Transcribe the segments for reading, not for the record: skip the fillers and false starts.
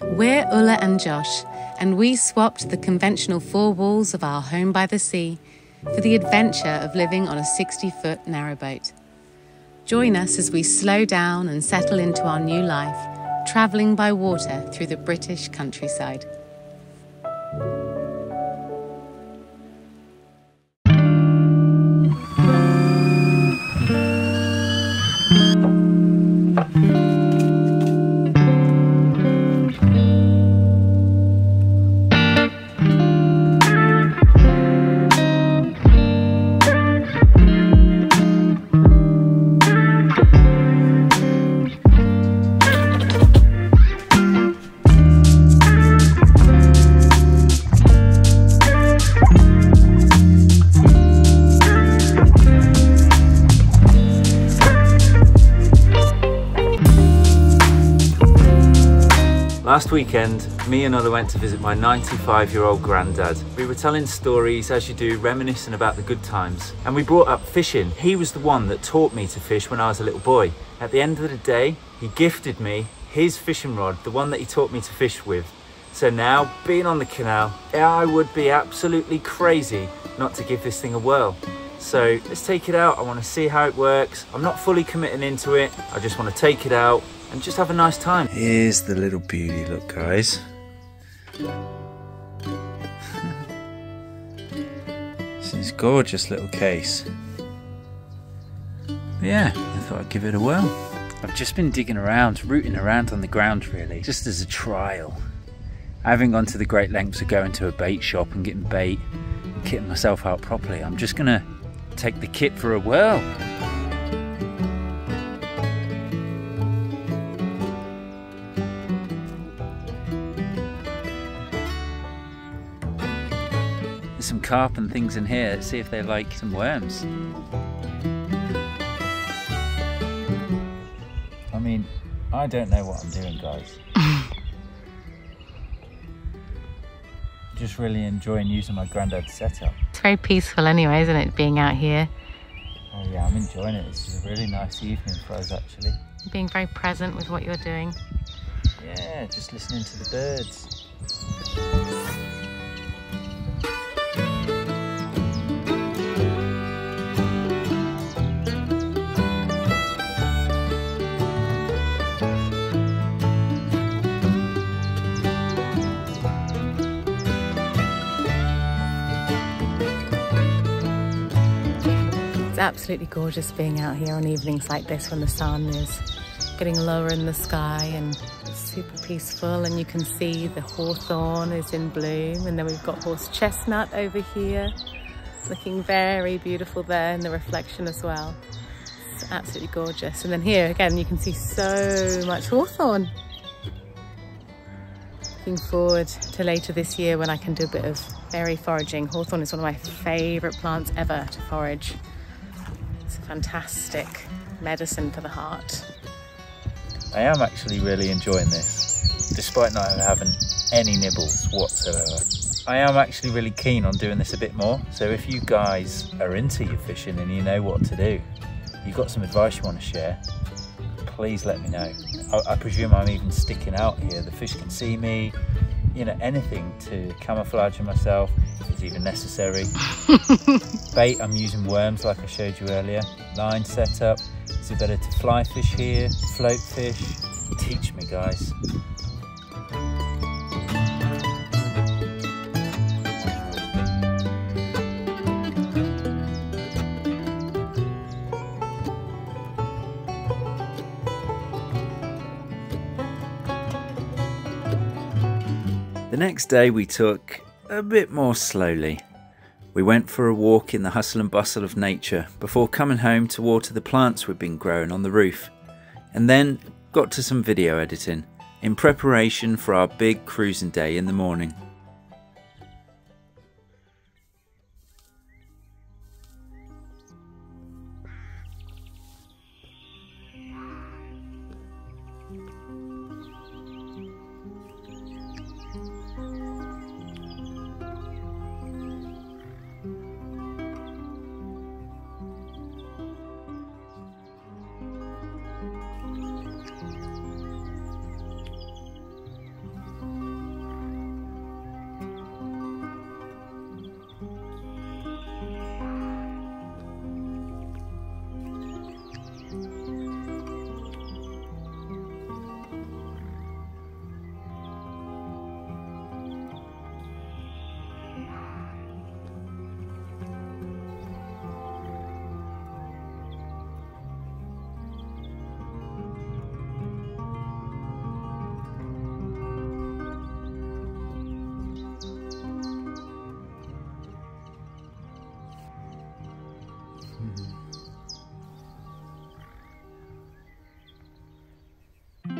We're Ula and Josh, and we swapped the conventional four walls of our home by the sea for the adventure of living on a 60-foot narrowboat. Join us as we slow down and settle into our new life, travelling by water through the British countryside. Last weekend, me and Ula went to visit my 95-year-old granddad. We were telling stories, as you do, reminiscing about the good times. And we brought up fishing. He was the one that taught me to fish when I was a little boy. At the end of the day, he gifted me his fishing rod, the one that he taught me to fish with. So now, being on the canal, I would be absolutely crazy not to give this thing a whirl. So let's take it out. I want to see how it works. I'm not fully committing into it. I just want to take it out and just have a nice time. Here's the little beauty, look guys. This is a gorgeous little case. But yeah, I thought I'd give it a whirl. I've just been digging around, rooting around on the ground really, just as a trial. I haven't gone to the great lengths of going to a bait shop and getting bait, kitting myself out properly. I'm just gonna take the kit for a whirl. There's some carp and things in here. Let's see if they like some worms. I mean, I don't know what I'm doing, guys. Just really enjoying using my granddad's setup. It's very peaceful anyway, isn't it, being out here? Oh yeah, I'm enjoying it. It's just a really nice evening for us, actually. Being very present with what you're doing. Yeah, just listening to the birds. It's absolutely gorgeous being out here on evenings like this when the sun is getting lower in the sky, and it's super peaceful, and you can see the hawthorn is in bloom, and then we've got horse chestnut over here looking very beautiful there in the reflection as well. It's absolutely gorgeous. And then here again you can see so much hawthorn. Looking forward to later this year when I can do a bit of berry foraging. Hawthorn is one of my favourite plants ever to forage. Fantastic medicine for the heart. I am actually really enjoying this, despite not having any nibbles whatsoever. I am actually really keen on doing this a bit more, so if you guys are into your fishing and you know what to do, you've got some advice you want to share, please let me know. I presume I'm even sticking out here, the fish can see me, you know, anything to camouflage myself if it's even necessary. Bait, I'm using worms like I showed you earlier. Line setup, is it better to fly fish here, float fish? Teach me, guys. The next day we took a bit more slowly. We went for a walk in the hustle and bustle of nature before coming home to water the plants we'd been growing on the roof, and then got to some video editing in preparation for our big cruising day in the morning.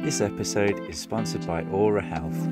This episode is sponsored by Aura Health.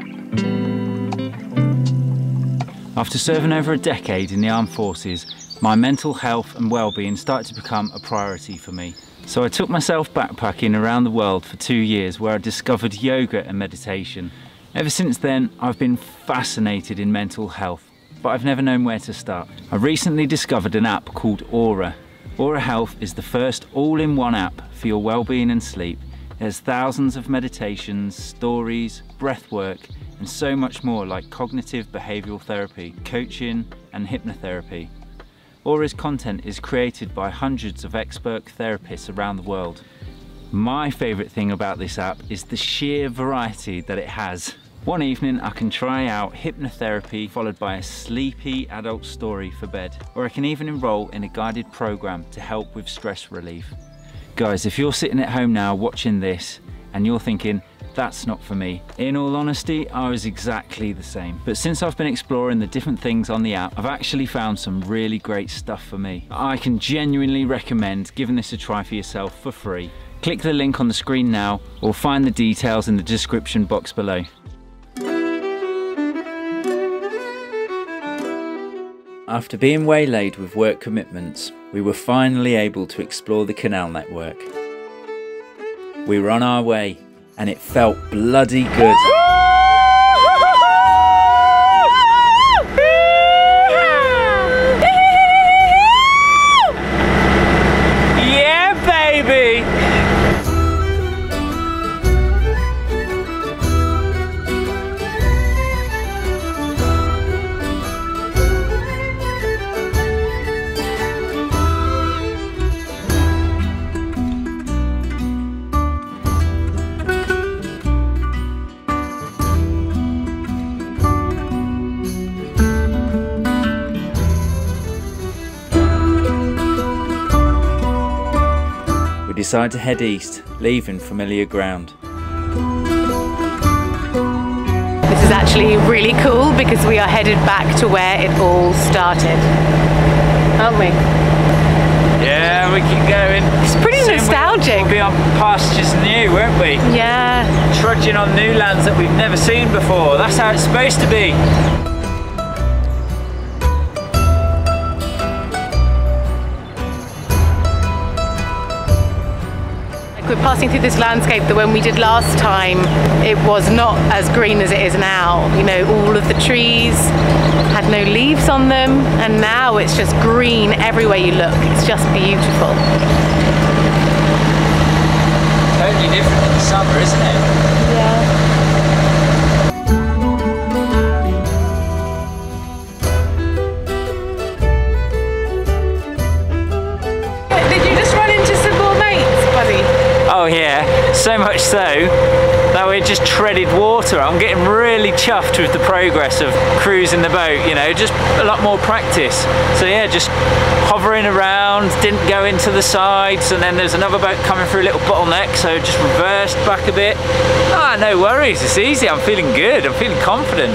After serving over a decade in the armed forces, my mental health and well-being started to become a priority for me. So I took myself backpacking around the world for 2 years, where I discovered yoga and meditation. Ever since then, I've been fascinated in mental health, but I've never known where to start. I recently discovered an app called Aura. Aura Health is the first all-in-one app for your well-being and sleep. There's thousands of meditations, stories, breath work, and so much more, like cognitive behavioural therapy, coaching, and hypnotherapy. Aura's content is created by hundreds of expert therapists around the world. My favourite thing about this app is the sheer variety that it has. One evening I can try out hypnotherapy followed by a sleepy adult story for bed, or I can even enroll in a guided program to help with stress relief. Guys, if you're sitting at home now watching this and you're thinking, that's not for me, in all honesty, I was exactly the same. But since I've been exploring the different things on the app, I've actually found some really great stuff for me. I can genuinely recommend giving this a try for yourself for free. Click the link on the screen now, or find the details in the description box below. After being waylaid with work commitments, we were finally able to explore the canal network. We were on our way, and it felt bloody good. Yeah, baby! Decided to head east, leaving familiar ground. This is actually really cool because we are headed back to where it all started, aren't we? Yeah, we keep going. It's pretty nostalgic. We'll be on pastures new, won't we? Yeah. Trudging on new lands that we've never seen before. That's how it's supposed to be. We're passing through this landscape that when we did last time, it was not as green as it is now. You know, all of the trees had no leaves on them, and now it's just green everywhere you look. It's just beautiful. Totally different in the summer, isn't it? Yeah. Here, so much so that we just treaded water. I'm getting really chuffed with the progress of cruising the boat, you know, just a lot more practice. So yeah, just hovering around, didn't go into the sides, and then there's another boat coming through a little bottleneck, so just reversed back a bit. Ah, no worries, it's easy. I'm feeling good, I'm feeling confident.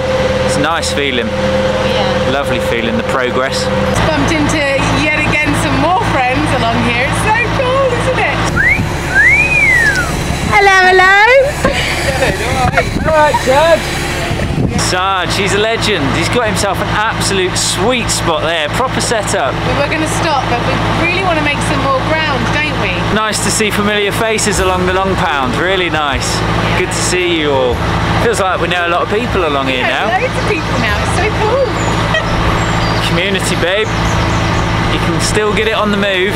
It's a nice feeling. Yeah. Lovely feeling, the progress. Just bumped into yet again some more friends along here. It's so cool, isn't it? Hello, hello! Alright, Sarge! Sarge, he's a legend. He's got himself an absolute sweet spot there, proper setup. We were going to stop, but we really want to make some more ground, don't we? Nice to see familiar faces along the Long Pound, really nice. Yeah. Good to see you all. Feels like we know a lot of people along here now. Loads of people now, it's so cool. Community, babe. You can still get it on the move.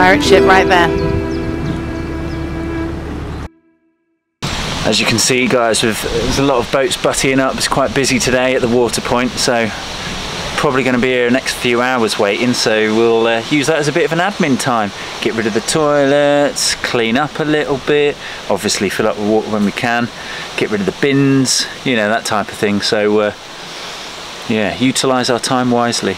pirate ship right there. As you can see, guys, there's a lot of boats buttying up. It's quite busy today at the water point, so probably going to be here the next few hours waiting, so we'll use that as a bit of an admin time. Get rid of the toilets, clean up a little bit, obviously fill up with water when we can, get rid of the bins, you know, that type of thing. So yeah, utilise our time wisely.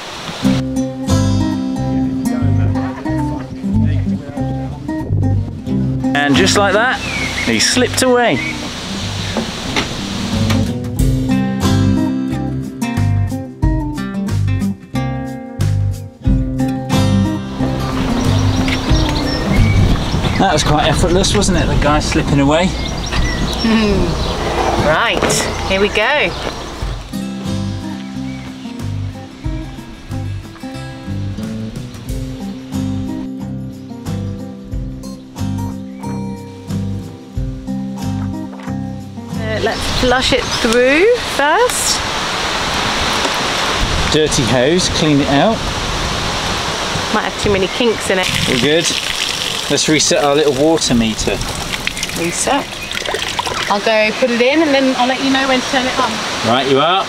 And just like that, he slipped away. That was quite effortless, wasn't it? The guy slipping away. Right, here we go. Let's flush it through first. Dirty hose, clean it out. Might have too many kinks in it. All good. Let's reset our little water meter. Reset. I'll go put it in and then I'll let you know when to turn it on. Right, you are.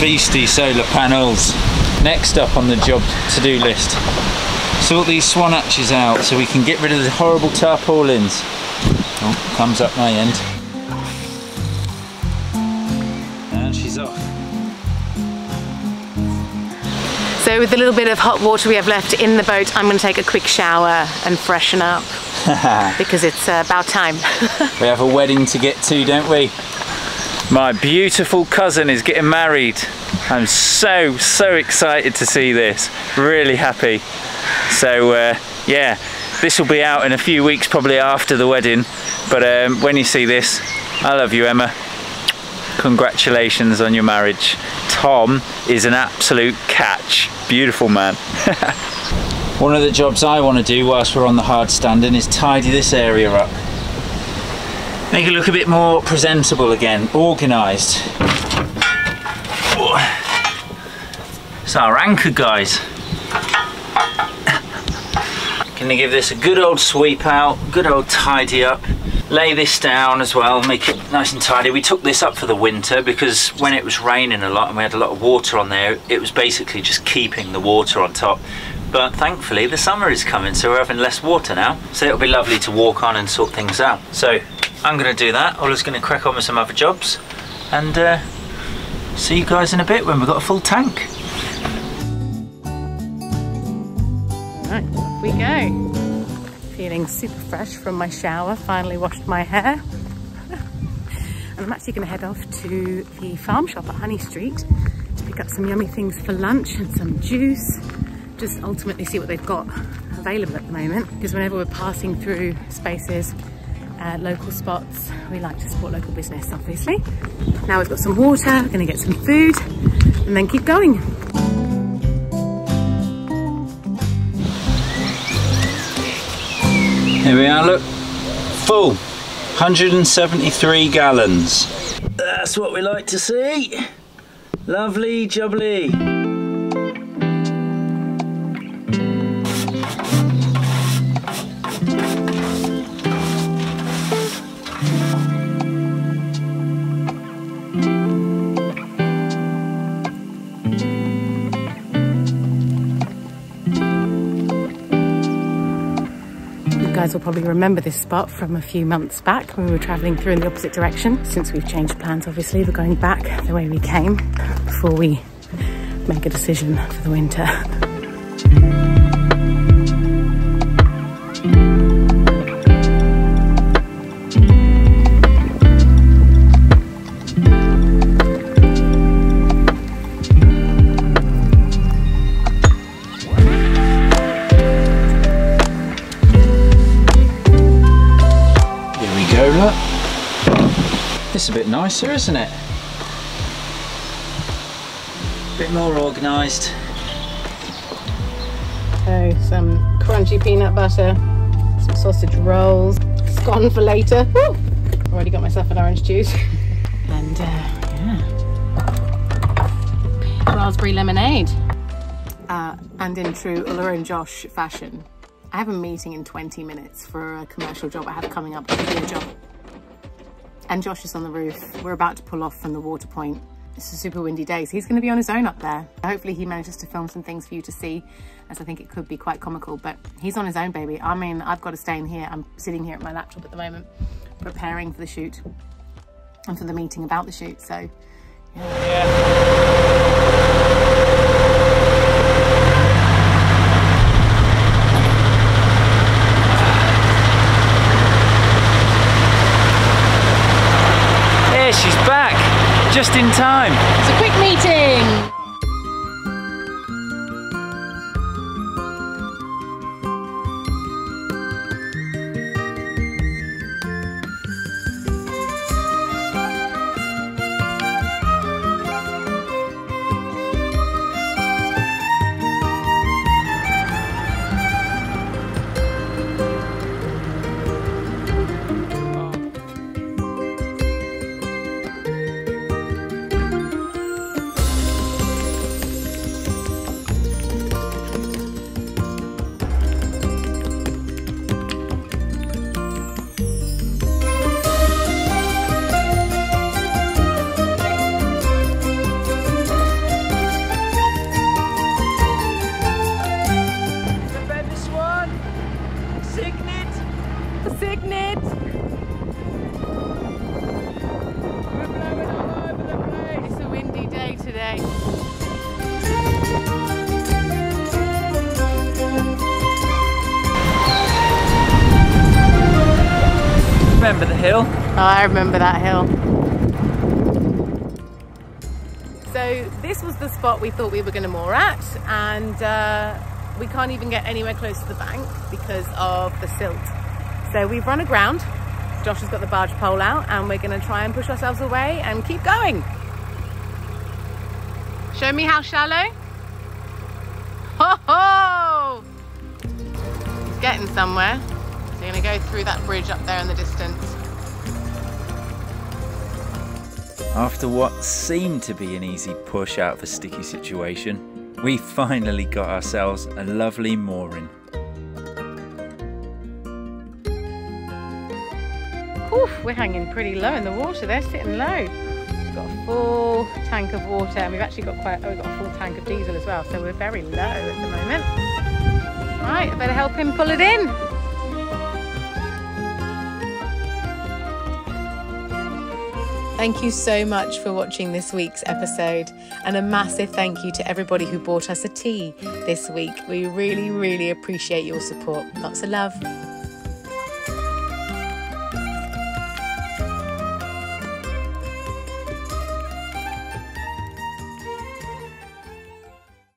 Beastie solar panels. Next up on the job to-do list. Sort these swan hatches out so we can get rid of the horrible tarpaulins. Oh, thumbs up my end. And she's off. So with the little bit of hot water we have left in the boat, I'm going to take a quick shower and freshen up because it's about time. We have a wedding to get to, don't we? My beautiful cousin is getting married. I'm so excited to see this. Really happy. So yeah, this will be out in a few weeks, probably after the wedding. But when you see this, I love you, Emma. Congratulations on your marriage. Tom is an absolute catch. Beautiful man. One of the jobs I want to do whilst we're on the hard standing is tidy this area up. Make it look a bit more presentable again, organised. It's our anchor, guys. Gonna give this a good old sweep out, good old tidy up. Lay this down as well, make it nice and tidy. We took this up for the winter because when it was raining a lot and we had a lot of water on there, it was basically just keeping the water on top. But thankfully the summer is coming, so we're having less water now. So it'll be lovely to walk on and sort things out. So I'm gonna do that. Ola's gonna crack on with some other jobs and see you guys in a bit when we've got a full tank. Right, off we go. Feeling super fresh from my shower, finally washed my hair. And I'm actually gonna head off to the farm shop at Honey Street to pick up some yummy things for lunch and some juice. Just ultimately see what they've got available at the moment, because whenever we're passing through spaces, local spots, we like to support local business, obviously. Now we've got some water, we're going to get some food and then keep going. Here we are, look, full, 173 gallons. That's what we like to see. Lovely jubbly. Will probably remember this spot from a few months back when we were travelling through in the opposite direction. Since we've changed plans, obviously, we're going back the way we came before we make a decision for the winter. It's a bit nicer, isn't it? A bit more organised. So some crunchy peanut butter, some sausage rolls, scone for later. Woo! Already got myself an orange juice. And yeah, raspberry lemonade. and in true Ula and Josh fashion, I have a meeting in 20 minutes for a commercial job I have coming up for a job. And Josh is on the roof. We're about to pull off from the water point. It's a super windy day, so he's going to be on his own up there. Hopefully he manages to film some things for you to see, as I think it could be quite comical, but he's on his own, baby. I mean, I've got to stay in here. I'm sitting here at my laptop at the moment, preparing for the shoot and for the meeting about the shoot, so yeah. She's back, just in time. It's a quick meeting. Remember the hill? Oh, I remember that hill. So this was the spot we thought we were going to moor at, and we can't even get anywhere close to the bank because of the silt. So we've run aground. Josh has got the barge pole out and we're going to try and push ourselves away and keep going. Show me how shallow. Ho ho! It's getting somewhere. We're going to go through that bridge up there in the distance. After what seemed to be an easy push out of a sticky situation, we finally got ourselves a lovely mooring. Oof, we're hanging pretty low in the water. They're sitting low. We've got a full tank of water, and we've actually got we've got a full tank of diesel as well, so we're very low at the moment. Right, I better help him pull it in. Thank you so much for watching this week's episode, and a massive thank you to everybody who bought us a tea this week. We really, really appreciate your support. Lots of love.